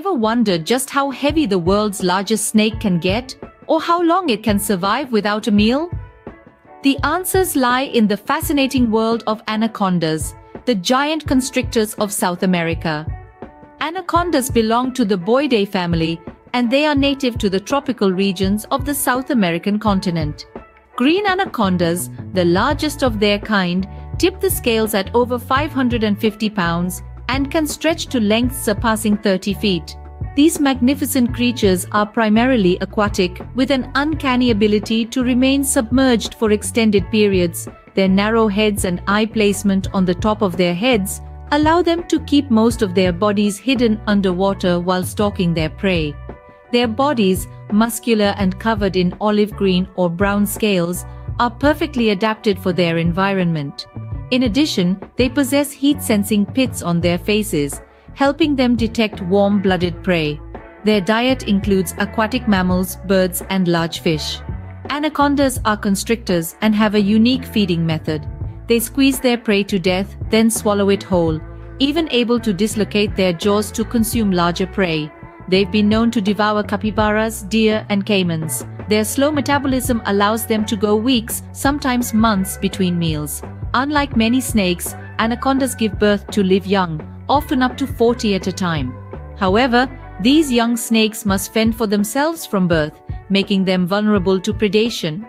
Ever wondered just how heavy the world's largest snake can get, or how long it can survive without a meal? The answers lie in the fascinating world of anacondas, the giant constrictors of South America. Anacondas belong to the Boidae family, and they are native to the tropical regions of the South American continent. Green anacondas, the largest of their kind, tip the scales at over 550 pounds and can stretch to lengths surpassing 30 feet. These magnificent creatures are primarily aquatic, with an uncanny ability to remain submerged for extended periods. Their narrow heads and eye placement on the top of their heads allow them to keep most of their bodies hidden underwater while stalking their prey. Their bodies, muscular and covered in olive green or brown scales, are perfectly adapted for their environment. In addition, they possess heat-sensing pits on their faces, helping them detect warm-blooded prey. Their diet includes aquatic mammals, birds, and large fish. Anacondas are constrictors and have a unique feeding method. They squeeze their prey to death, then swallow it whole, even able to dislocate their jaws to consume larger prey. They've been known to devour capybaras, deer, and caimans. Their slow metabolism allows them to go weeks, sometimes months, between meals. Unlike many snakes, anacondas give birth to live young, often up to 40 at a time. However, these young snakes must fend for themselves from birth, making them vulnerable to predation.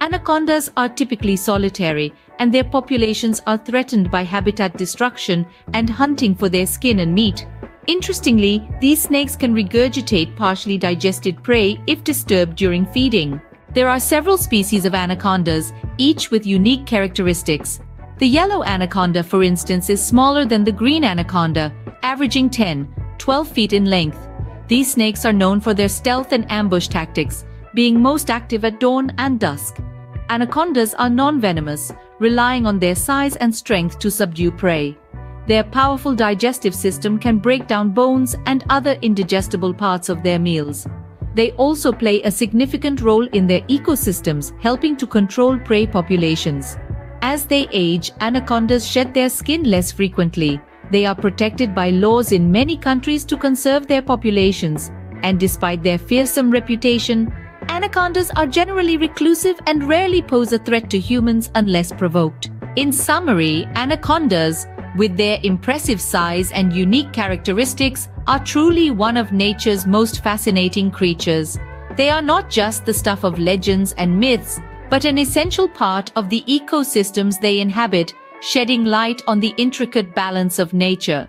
Anacondas are typically solitary, and their populations are threatened by habitat destruction and hunting for their skin and meat. Interestingly, these snakes can regurgitate partially digested prey if disturbed during feeding. There are several species of anacondas, each with unique characteristics. The yellow anaconda, for instance, is smaller than the green anaconda, averaging 10-12 feet in length. These snakes are known for their stealth and ambush tactics, being most active at dawn and dusk. Anacondas are non-venomous, relying on their size and strength to subdue prey. Their powerful digestive system can break down bones and other indigestible parts of their meals. They also play a significant role in their ecosystems, helping to control prey populations. As they age, anacondas shed their skin less frequently. They are protected by laws in many countries to conserve their populations, and despite their fearsome reputation, anacondas are generally reclusive and rarely pose a threat to humans unless provoked. In summary, anacondas, with their impressive size and unique characteristics, are truly one of nature's most fascinating creatures. They are not just the stuff of legends and myths, but an essential part of the ecosystems they inhabit, shedding light on the intricate balance of nature.